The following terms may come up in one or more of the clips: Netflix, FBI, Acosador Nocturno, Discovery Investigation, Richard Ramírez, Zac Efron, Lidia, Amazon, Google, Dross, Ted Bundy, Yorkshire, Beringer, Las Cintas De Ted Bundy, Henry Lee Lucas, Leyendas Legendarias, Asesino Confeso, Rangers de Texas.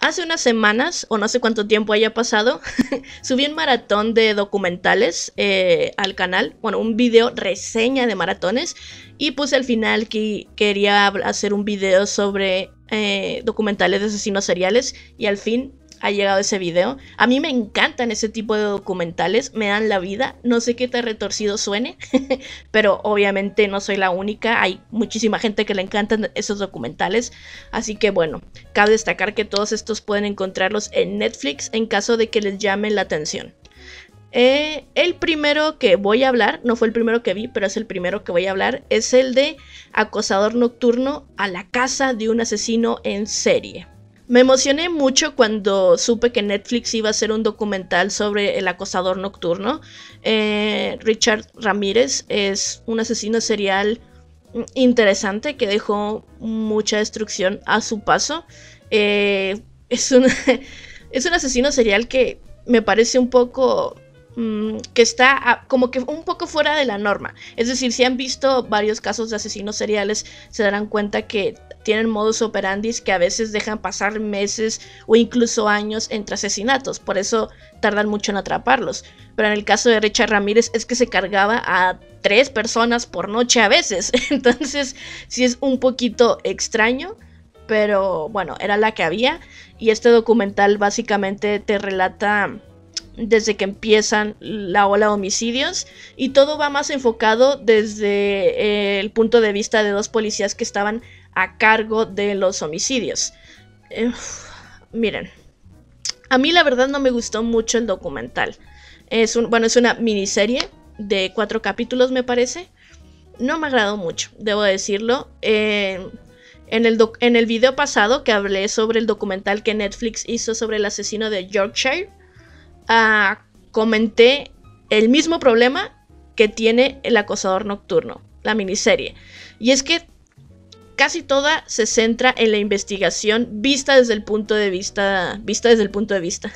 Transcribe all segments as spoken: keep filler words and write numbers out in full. Hace unas semanas, o no sé cuánto tiempo haya pasado, subí un maratón de documentales eh, al canal, bueno, un video reseña de maratones, y puse al final que quería hacer un video sobre eh, documentales de asesinos seriales, y al fin ha llegado ese video. A mí me encantan ese tipo de documentales, me dan la vida, no sé qué tan retorcido suene, pero obviamente no soy la única, hay muchísima gente que le encantan esos documentales, así que bueno, cabe destacar que todos estos pueden encontrarlos en Netflix en caso de que les llame la atención. Eh, el primero que voy a hablar, no fue el primero que vi, pero es el primero que voy a hablar, es el de Acosador Nocturno a la casa de un asesino en serie. Me emocioné mucho cuando supe que Netflix iba a hacer un documental sobre el acosador nocturno. Eh, Richard Ramírez es un asesino serial interesante que dejó mucha destrucción a su paso. Eh, es, un, es un asesino serial que me parece un poco... que está como que un poco fuera de la norma. Es decir, si han visto varios casos de asesinos seriales, se darán cuenta que tienen modus operandi que a veces dejan pasar meses o incluso años entre asesinatos. Por eso tardan mucho en atraparlos. Pero en el caso de Richard Ramírez es que se cargaba a tres personas por noche a veces. Entonces sí es un poquito extraño, pero bueno, era la que había. Y este documental básicamente te relata... desde que empiezan la ola de homicidios, y todo va más enfocado desde eh, el punto de vista de dos policías que estaban a cargo de los homicidios. Eh, miren, a mí la verdad no me gustó mucho el documental. Es un, bueno, es una miniserie de cuatro capítulos me parece. No me agradó mucho, debo decirlo. Eh, en, el doc- en el video pasado que hablé sobre el documental que Netflix hizo sobre el asesino de Yorkshire, Uh, comenté el mismo problema que tiene el acosador nocturno, la miniserie. Y es que casi toda se centra en la investigación vista desde el punto de vista, vista desde el punto de vista,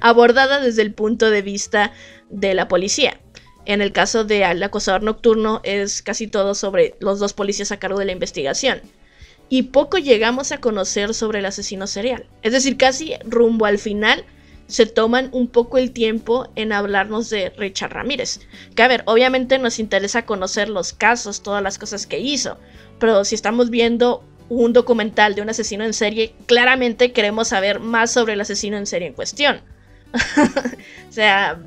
abordada desde el punto de vista de la policía. En el caso del acosador nocturno es casi todo sobre los dos policías a cargo de la investigación. Y poco llegamos a conocer sobre el asesino serial. Es decir, casi rumbo al final... se toman un poco el tiempo en hablarnos de Richard Ramírez. Que a ver, obviamente nos interesa conocer los casos, todas las cosas que hizo, pero si estamos viendo un documental de un asesino en serie, claramente queremos saber más sobre el asesino en serie en cuestión. O sea,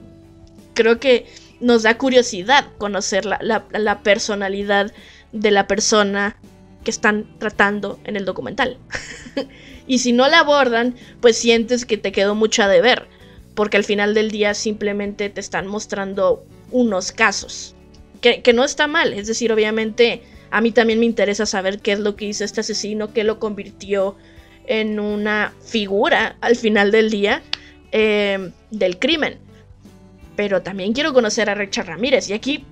creo que nos da curiosidad conocer la, la, la personalidad de la persona que están tratando en el documental. Y si no la abordan, pues sientes que te quedó mucho a deber, porque al final del día simplemente te están mostrando unos casos, que, que no está mal. Es decir, obviamente a mí también me interesa saber qué es lo que hizo este asesino, qué lo convirtió en una figura al final del día eh, del crimen. Pero también quiero conocer a Richard Ramírez, y aquí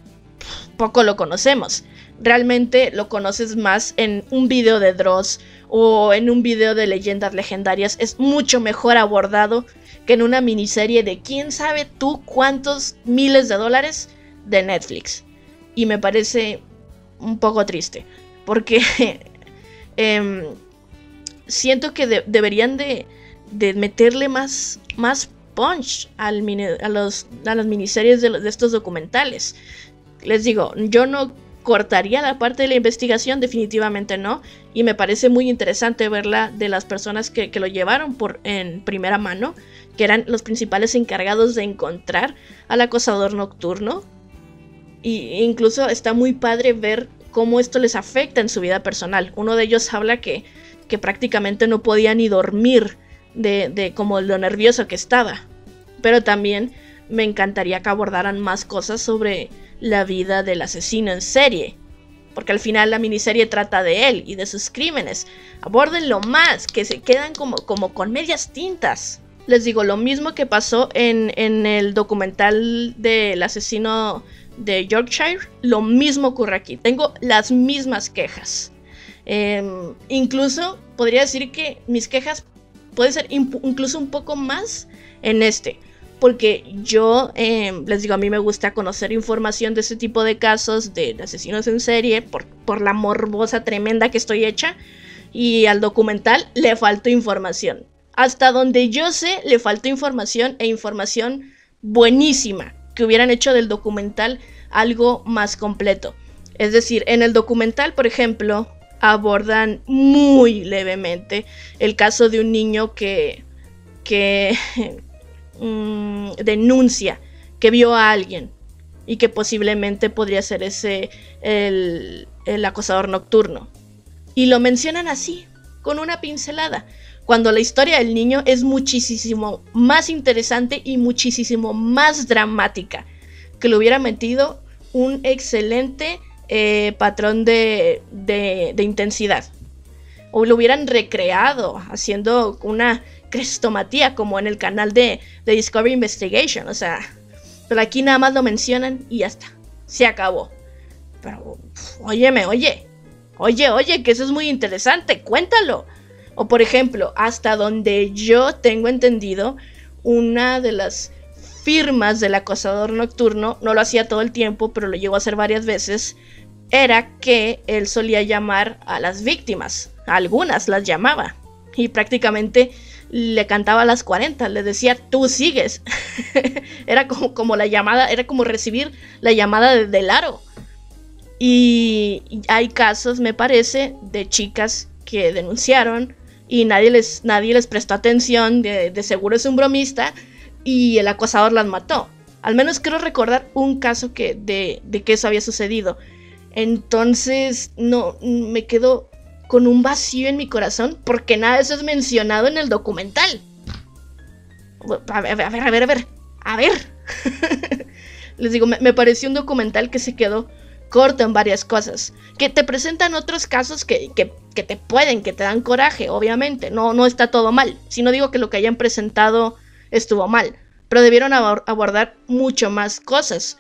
poco lo conocemos. Realmente lo conoces más en un video de Dross o en un video de Leyendas Legendarias. Es mucho mejor abordado que en una miniserie de quién sabe tú cuántos miles de dólares de Netflix. Y me parece un poco triste, porque eh, siento que de deberían de, de meterle más, más punch al mini a, los, a las miniseries de, los, de estos documentales. Les digo, yo no cortaría la parte de la investigación, definitivamente no, y me parece muy interesante verla de las personas que, que lo llevaron por, en primera mano, que eran los principales encargados de encontrar al acosador nocturno. Y incluso está muy padre ver cómo esto les afecta en su vida personal. Uno de ellos habla que, que prácticamente no podía ni dormir de, de como lo nervioso que estaba. Pero también me encantaría que abordaran más cosas sobre la vida del asesino en serie, porque al final la miniserie trata de él y de sus crímenes. Abórdenlo más, que se quedan como, como con medias tintas. Les digo, lo mismo que pasó en, en el documental del asesino de Yorkshire, lo mismo ocurre aquí. Tengo las mismas quejas. Eh, incluso podría decir que mis quejas pueden ser incluso un poco más en este, porque yo, eh, les digo, a mí me gusta conocer información de ese tipo de casos, de asesinos en serie, por, por la morbosa tremenda que estoy hecha, y al documental le faltó información. Hasta donde yo sé, le faltó información e información buenísima, que hubieran hecho del documental algo más completo. Es decir, en el documental, por ejemplo, abordan muy levemente el caso de un niño que, que um, denuncia que vio a alguien y que posiblemente podría ser ese el, el acosador nocturno. Y lo mencionan así, con una pincelada, cuando la historia del niño es muchísimo más interesante y muchísimo más dramática, que lo hubiera metido un excelente eh, patrón de, de, de intensidad. O lo hubieran recreado haciendo una crestomatía como en el canal de, de Discovery Investigation. O sea, pero aquí nada más lo mencionan y ya está, se acabó. Pero, uf, óyeme, oye, oye, oye, que eso es muy interesante, cuéntalo. O por ejemplo, hasta donde yo tengo entendido, una de las firmas del acosador nocturno, no lo hacía todo el tiempo, pero lo llegó a hacer varias veces, era que él solía llamar a las víctimas. A algunas las llamaba y prácticamente le cantaba a las cuarenta, le decía, tú sigues. Era como, como la llamada, era como recibir la llamada de, del aro. Y hay casos, me parece, de chicas que denunciaron y nadie les, nadie les prestó atención, de, de seguro es un bromista, y el acosador las mató. Al menos quiero recordar un caso que, de, de que eso había sucedido. Entonces, no, me quedo con un vacío en mi corazón, porque nada de eso es mencionado en el documental. A ver, a ver, a ver, a ver, a ver. Les digo, me, me pareció un documental que se quedó corto en varias cosas, que te presentan otros casos que, que, que te pueden, que te dan coraje, obviamente. No, no está todo mal, si no digo que lo que hayan presentado estuvo mal, pero debieron abor- abordar mucho más cosas.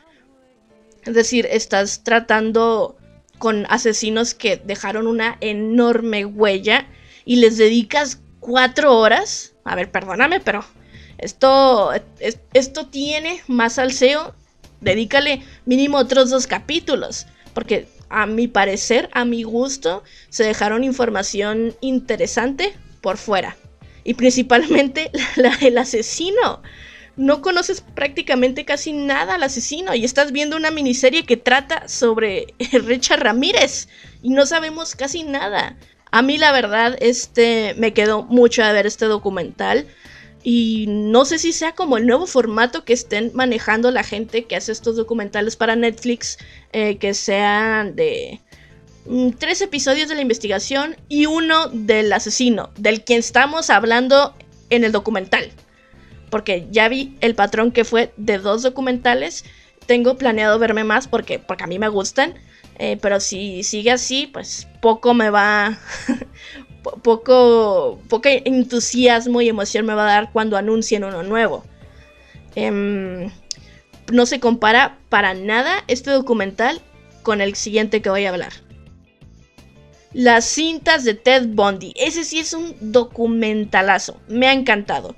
Es decir, estás tratando con asesinos que dejaron una enorme huella y les dedicas cuatro horas. A ver, perdóname, pero esto, es, esto tiene más alceo. Dedícale mínimo otros dos capítulos, porque a mi parecer, a mi gusto, se dejaron información interesante por fuera. Y principalmente la, la, el asesino. No conoces prácticamente casi nada al asesino y estás viendo una miniserie que trata sobre Richard Ramírez y no sabemos casi nada. A mí la verdad, este, me quedó mucho de ver este documental. Y no sé si sea como el nuevo formato que estén manejando la gente que hace estos documentales para Netflix, eh, que sean de mm, tres episodios de la investigación y uno del asesino, del quien estamos hablando en el documental. Porque ya vi el patrón que fue de dos documentales, tengo planeado verme más porque, porque a mí me gustan, eh, pero si sigue así, pues poco me va... Poco, poco entusiasmo y emoción me va a dar cuando anuncien uno nuevo. Eh, no se compara para nada este documental con el siguiente que voy a hablar. Las cintas de Ted Bundy. Ese sí es un documentalazo. Me ha encantado.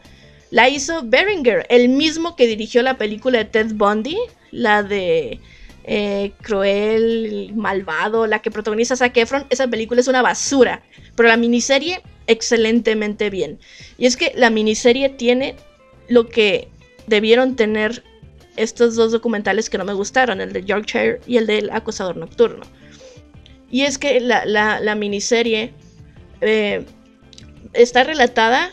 La hizo Beringer, el mismo que dirigió la película de Ted Bundy, la de... Eh, cruel, malvado, la que protagoniza Zac Efron. Esa película es una basura, pero la miniserie, excelentemente bien. Y es que la miniserie tiene lo que debieron tener estos dos documentales que no me gustaron, el de Yorkshire y el del acosador nocturno. Y es que la, la, la miniserie eh, está relatada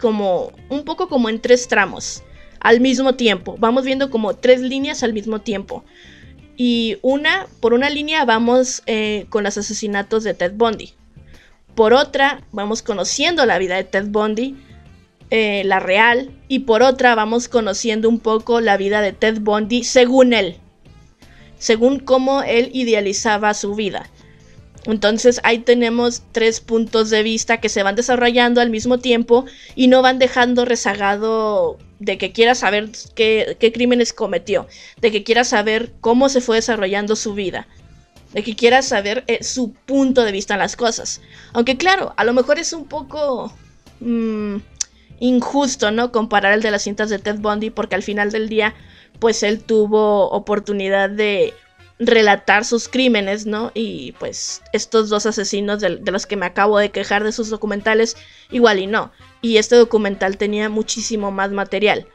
como un poco como en tres tramos al mismo tiempo. Vamos viendo como tres líneas al mismo tiempo. Y una, por una línea vamos eh, con los asesinatos de Ted Bundy. Por otra vamos conociendo la vida de Ted Bundy, eh, la real. Y por otra vamos conociendo un poco la vida de Ted Bundy según él. Según cómo él idealizaba su vida. Entonces ahí tenemos tres puntos de vista que se van desarrollando al mismo tiempo y no van dejando rezagado de que quiera saber qué, qué crímenes cometió, de que quiera saber cómo se fue desarrollando su vida, de que quiera saber eh, su punto de vista en las cosas. Aunque claro, a lo mejor es un poco mmm, injusto, ¿no?, comparar el de las cintas de Ted Bundy, porque al final del día pues él tuvo oportunidad de relatar sus crímenes, ¿no? Y pues estos dos asesinos de, de los que me acabo de quejar de sus documentales, igual y no. Y este documental tenía muchísimo más material,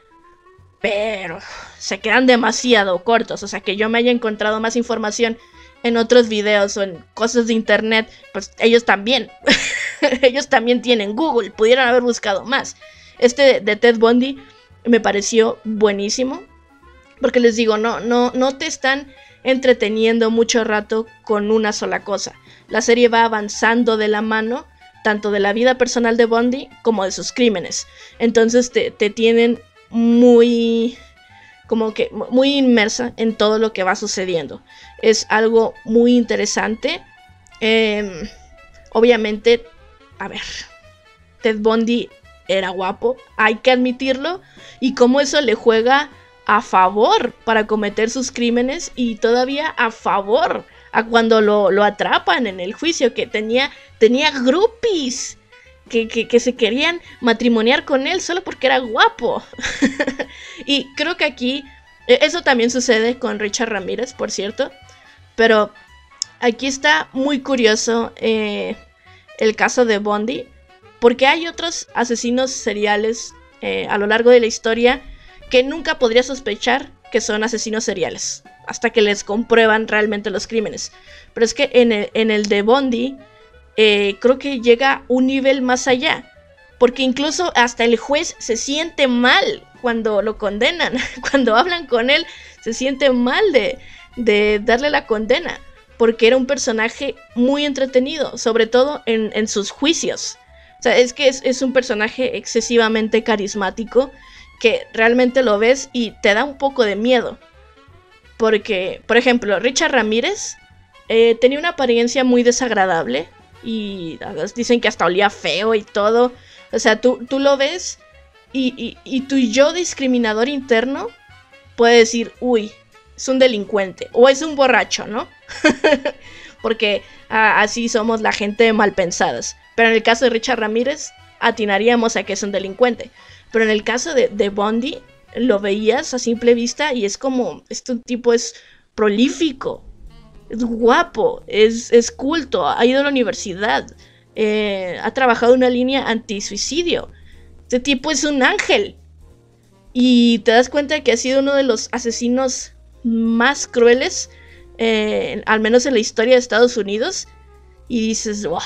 pero se quedan demasiado cortos. O sea, que yo me haya encontrado más información en otros videos o en cosas de internet, pues ellos también. Ellos también tienen Google, pudieran haber buscado más. Este de Ted Bundy me pareció buenísimo, porque les digo, no, no, no te están entreteniendo mucho rato con una sola cosa. La serie va avanzando de la mano, tanto de la vida personal de Bundy como de sus crímenes. Entonces te, te tienen muy, como que muy inmersa en todo lo que va sucediendo. Es algo muy interesante. Eh, obviamente, a ver, Ted Bundy era guapo, hay que admitirlo, y cómo eso le juega a favor para cometer sus crímenes, y todavía a favor a cuando lo, lo atrapan en el juicio, que tenía, tenía groupies que, que, que se querían matrimoniar con él solo porque era guapo. Y creo que aquí, eso también sucede con Richard Ramírez, por cierto, pero aquí está muy curioso eh, el caso de Bundy, porque hay otros asesinos seriales eh, a lo largo de la historia que nunca podría sospechar que son asesinos seriales, hasta que les comprueban realmente los crímenes. Pero es que en el, en el de Bundy, eh, creo que llega un nivel más allá, porque incluso hasta el juez se siente mal cuando lo condenan. Cuando hablan con él, se siente mal de, de darle la condena, porque era un personaje muy entretenido, sobre todo en, en sus juicios. O sea, es que es, es un personaje excesivamente carismático, que realmente lo ves y te da un poco de miedo. Porque, por ejemplo, Richard Ramírez eh, tenía una apariencia muy desagradable, y dicen que hasta olía feo y todo. O sea, tú, tú lo ves y, y, y tu yo discriminador interno puede decir, uy, es un delincuente o es un borracho, ¿no? Porque a, así somos la gente mal pensadas. Pero en el caso de Richard Ramírez atinaríamos a que es un delincuente. Pero en el caso de, de Bundy, lo veías a simple vista y es como, este tipo es prolífico, es guapo, es, es culto, ha ido a la universidad, eh, ha trabajado una línea antisuicidio. Este tipo es un ángel. Y te das cuenta de que ha sido uno de los asesinos más crueles, eh, al menos en la historia de Estados Unidos. Y dices, wow,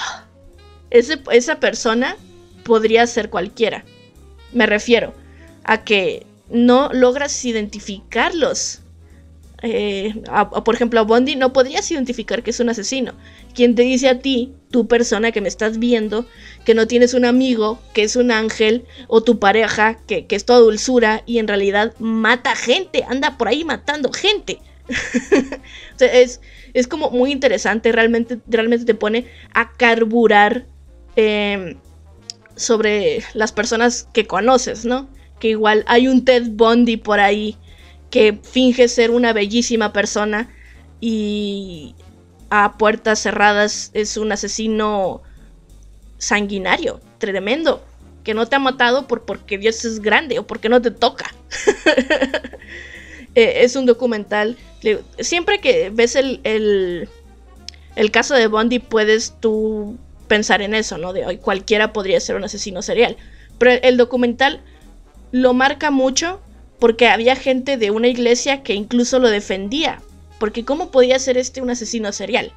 ese, esa persona podría ser cualquiera. Me refiero a que no logras identificarlos. Eh, a, a, por ejemplo, a Bundy no podrías identificar que es un asesino. Quien te dice a ti, tu persona que me estás viendo, que no tienes un amigo, que es un ángel, o tu pareja, que, que es toda dulzura y en realidad mata gente, anda por ahí matando gente. O sea, es, es como muy interesante, realmente, realmente te pone a carburar eh, sobre las personas que conoces, ¿no? Que igual hay un Ted Bundy por ahí que finge ser una bellísima persona y a puertas cerradas es un asesino sanguinario, tremendo, que no te ha matado por porque Dios es grande o porque no te toca. eh, es un documental. Siempre que ves el, el, el caso de Bundy puedes tú pensar en eso, ¿no? De hoy cualquiera podría ser un asesino serial. Pero el, el documental lo marca mucho porque había gente de una iglesia que incluso lo defendía. Porque ¿cómo podía ser este un asesino serial?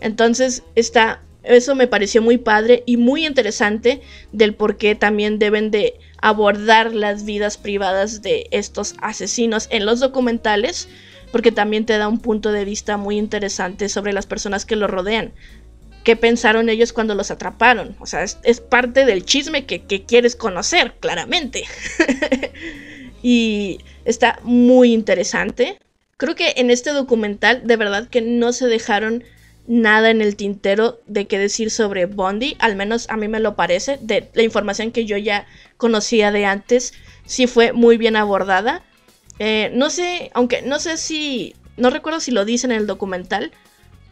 Entonces, está, eso me pareció muy padre y muy interesante del por qué también deben de abordar las vidas privadas de estos asesinos en los documentales, porque también te da un punto de vista muy interesante sobre las personas que los rodean. ¿Qué pensaron ellos cuando los atraparon? O sea, es, es parte del chisme que, que quieres conocer, claramente. Y está muy interesante. Creo que en este documental, de verdad que no se dejaron nada en el tintero de qué decir sobre Bundy. Al menos a mí me lo parece. De la información que yo ya conocía de antes, sí fue muy bien abordada. Eh, no sé, aunque no sé si... No recuerdo si lo dicen en el documental,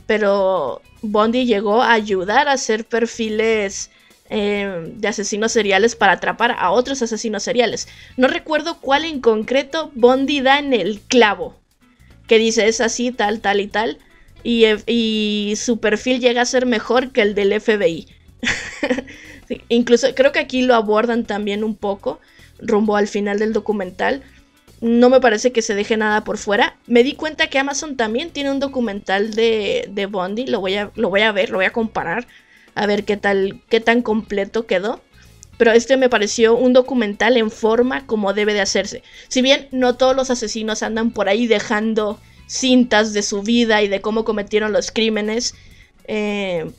pero Bundy llegó a ayudar a hacer perfiles eh, de asesinos seriales para atrapar a otros asesinos seriales. No recuerdo cuál en concreto. Bundy da en el clavo, que dice es así, tal, tal y tal, y, y su perfil llega a ser mejor que el del F B I. Sí, incluso creo que aquí lo abordan también un poco rumbo al final del documental. No me parece que se deje nada por fuera. Me di cuenta que Amazon también tiene un documental de, de Bundy. Lo voy, a, lo voy a ver, lo voy a comparar. A ver qué tal, qué tan completo quedó. Pero este me pareció un documental en forma como debe de hacerse. Si bien no todos los asesinos andan por ahí dejando cintas de su vida y de cómo cometieron los crímenes. Eh,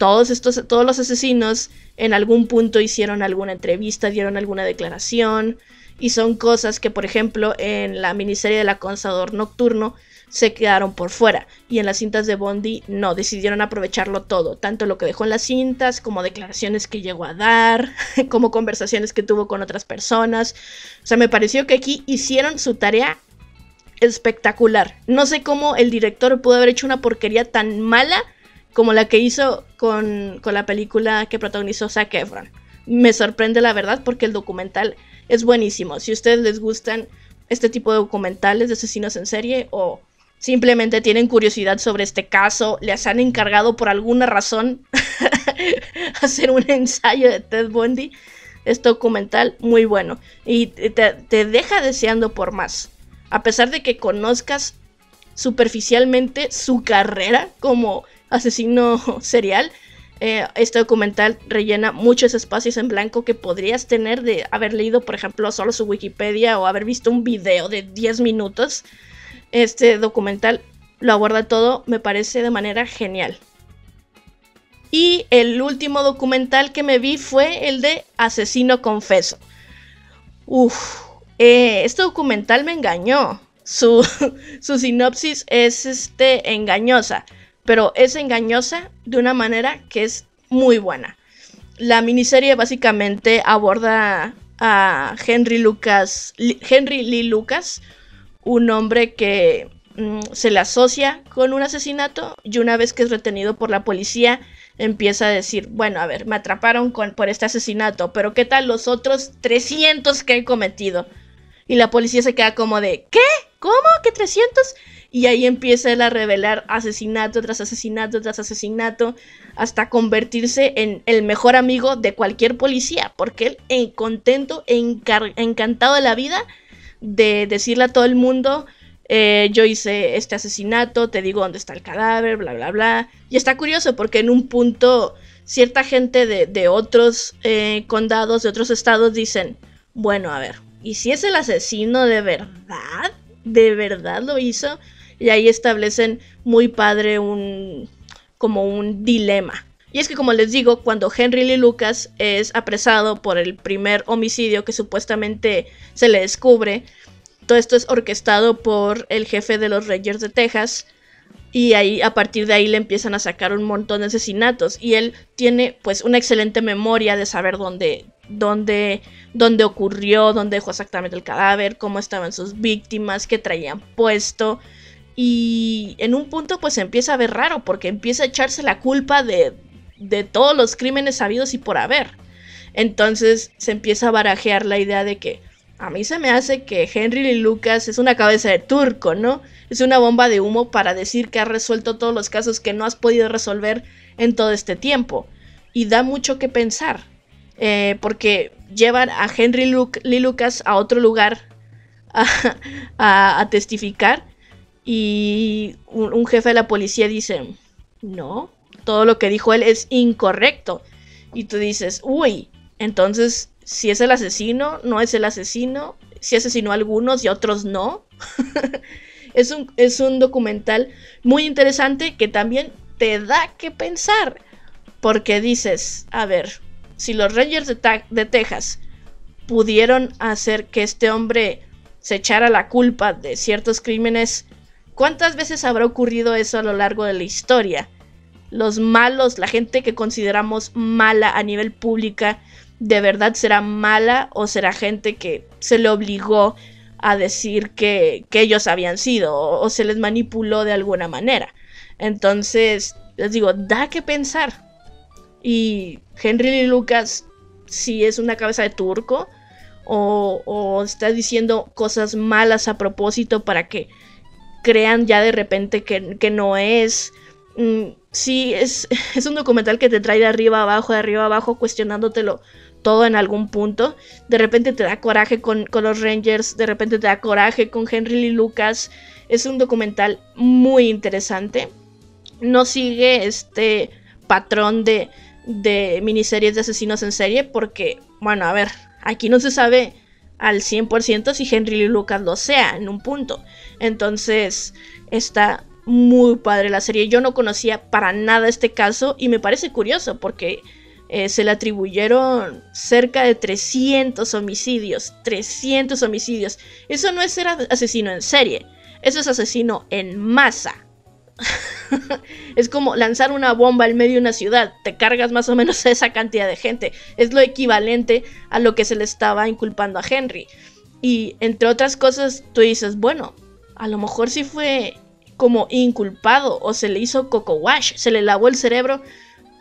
todos, estos, todos los asesinos en algún punto hicieron alguna entrevista, dieron alguna declaración. Y son cosas que, por ejemplo, en la miniserie del Acosador Nocturno se quedaron por fuera. Y en las cintas de Bundy no, decidieron aprovecharlo todo. Tanto lo que dejó en las cintas, como declaraciones que llegó a dar, como conversaciones que tuvo con otras personas. O sea, me pareció que aquí hicieron su tarea espectacular. No sé cómo el director pudo haber hecho una porquería tan mala como la que hizo con, con la película que protagonizó Zac Efron. Me sorprende la verdad porque el documental es buenísimo. Si a ustedes les gustan este tipo de documentales de asesinos en serie o simplemente tienen curiosidad sobre este caso, les han encargado por alguna razón hacer un ensayo de Ted Bundy, es documental muy bueno y te, te deja deseando por más. A pesar de que conozcas superficialmente su carrera como asesino serial, Eh, este documental rellena muchos espacios en blanco que podrías tener de haber leído, por ejemplo, solo su Wikipedia o haber visto un video de diez minutos. Este documental lo aborda todo, me parece, de manera genial. Y el último documental que me vi fue el de Asesino Confeso. Uf, eh, este documental me engañó. Su, su sinopsis es este, engañosa. Pero es engañosa de una manera que es muy buena. La miniserie básicamente aborda a Henry Lucas, Henry Lee Lucas, un hombre que mmm, se le asocia con un asesinato y una vez que es retenido por la policía empieza a decir, bueno, a ver, me atraparon con, por este asesinato, pero ¿qué tal los otros trescientos que he cometido? Y la policía se queda como de, ¿qué? ¿Cómo? ¿Qué trescientos? Y ahí empieza él a revelar asesinato tras asesinato tras asesinato hasta convertirse en el mejor amigo de cualquier policía. Porque él en contento, encar- encantado de la vida de decirle a todo el mundo, eh, yo hice este asesinato, te digo dónde está el cadáver, bla, bla, bla. Y está curioso porque en un punto cierta gente de, de otros eh, condados, de otros estados dicen, bueno, a ver, ¿y si es el asesino de verdad? ¿De verdad lo hizo? Y ahí establecen muy padre un como un dilema. Y es que como les digo, cuando Henry Lee Lucas es apresado por el primer homicidio que supuestamente se le descubre, todo esto es orquestado por el jefe de los Rangers de Texas y ahí a partir de ahí le empiezan a sacar un montón de asesinatos y él tiene pues una excelente memoria de saber dónde Dónde, dónde ocurrió, dónde dejó exactamente el cadáver, cómo estaban sus víctimas, qué traían puesto. Y en un punto pues empieza a ver raro porque empieza a echarse la culpa de, de todos los crímenes habidos y por haber. Entonces se empieza a barajear la idea de que a mí se me hace que Henry Lee Lucas es una cabeza de turco, ¿no? Es una bomba de humo para decir que has resuelto todos los casos que no has podido resolver en todo este tiempo. Y da mucho que pensar. Eh, porque llevan a Henry Luke, Lee Lucas a otro lugar a, a, a testificar y un, un jefe de la policía dice, no, todo lo que dijo él es incorrecto. Y tú dices, uy, entonces si es el asesino, no es el asesino, si asesinó a algunos y a otros no. es, un, es un documental muy interesante que también te da que pensar porque dices, a ver, si los Rangers de, Ta- de Texas pudieron hacer que este hombre se echara la culpa de ciertos crímenes, ¿cuántas veces habrá ocurrido eso a lo largo de la historia? Los malos, la gente que consideramos mala a nivel pública, ¿de verdad será mala o será gente que se le obligó a decir que, que ellos habían sido o, o se les manipuló de alguna manera? Entonces, les digo, da que pensar. Y Henry Lee Lucas, si es una cabeza de turco o, o está diciendo cosas malas a propósito para que crean ya de repente que, que no es. Mm, sí, es, es un documental que te trae de arriba abajo, de arriba abajo, cuestionándotelo todo en algún punto. De repente te da coraje con, con los Rangers, de repente te da coraje con Henry Lee Lucas. Es un documental muy interesante. No sigue este patrón de, de miniseries de asesinos en serie porque, bueno, a ver, aquí no se sabe al cien por ciento si Henry Lee Lucas lo sea en un punto. Entonces está muy padre la serie. Yo no conocía para nada este caso y me parece curioso porque eh, se le atribuyeron cerca de trescientos homicidios. trescientos homicidios. Eso no es ser asesino en serie. Eso es asesino en masa. Es como lanzar una bomba al medio de una ciudad. Te cargas más o menos a esa cantidad de gente. Es lo equivalente a lo que se le estaba inculpando a Henry. Y entre otras cosas tú dices, bueno, a lo mejor sí fue como inculpado o se le hizo coco wash, se le lavó el cerebro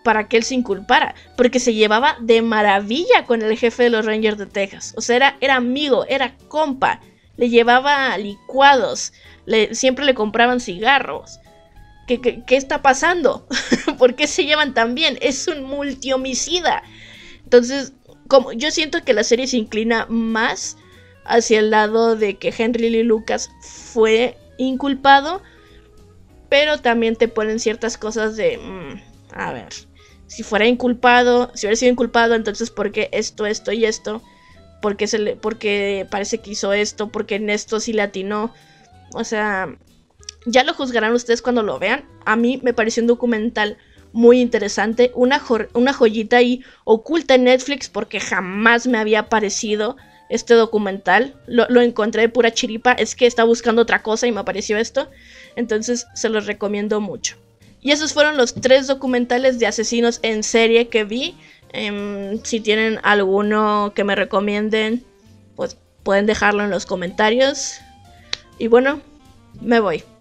para que él se inculpara, porque se llevaba de maravilla con el jefe de los Rangers de Texas. O sea, era, era amigo, era compa. Le llevaba licuados, le, siempre le compraban cigarros. ¿Qué, qué, ¿Qué está pasando? ¿Por qué se llevan tan bien? Es un multihomicida. Entonces, como, yo siento que la serie se inclina más hacia el lado de que Henry Lee Lucas fue inculpado, pero también te ponen ciertas cosas de, mmm, a ver, si fuera inculpado, si hubiera sido inculpado, entonces ¿por qué esto, esto y esto? ¿Por qué se le, porque parece que hizo esto? ¿Por qué en esto sí le atinó? O sea, ya lo juzgarán ustedes cuando lo vean. A mí me pareció un documental muy interesante. Una, jo una joyita ahí oculta en Netflix porque jamás me había aparecido este documental. Lo, lo encontré de pura chiripa. Es que estaba buscando otra cosa y me apareció esto. Entonces se los recomiendo mucho. Y esos fueron los tres documentales de asesinos en serie que vi. Eh, si tienen alguno que me recomienden, pues pueden dejarlo en los comentarios. Y bueno, me voy.